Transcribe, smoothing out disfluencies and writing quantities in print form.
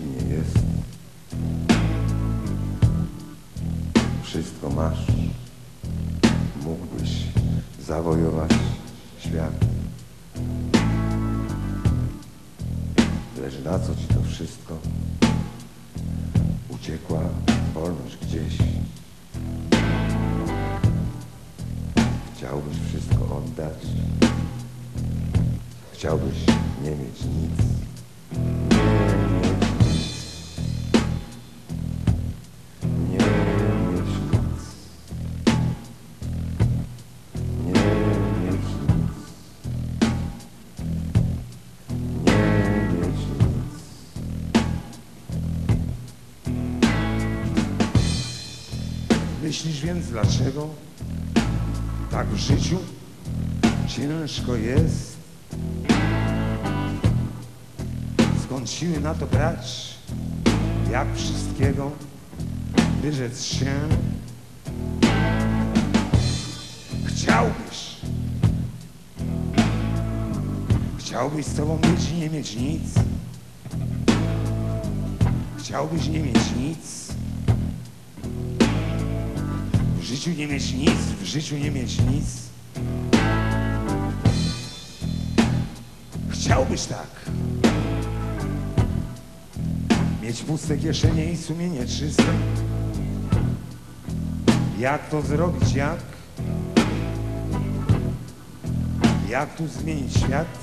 dziwnie jest. Wszystko masz, mógłbyś zawojować świat. Lecz na co ci to wszystko? Uciekła wolność gdzieś. Chciałbyś wszystko oddać, chciałbyś nie mieć nic. Myślisz więc, dlaczego tak w życiu ciężko jest? Skąd siły na to brać, jak wszystkiego wyrzec się? Chciałbyś z tobą być i nie mieć nic. Chciałbyś nie mieć nic. W życiu nie mieć nic, w życiu nie mieć nic. Chciałbyś tak mieć puste kieszenie i sumienie czyste. Jak to zrobić, jak? Jak tu zmienić świat?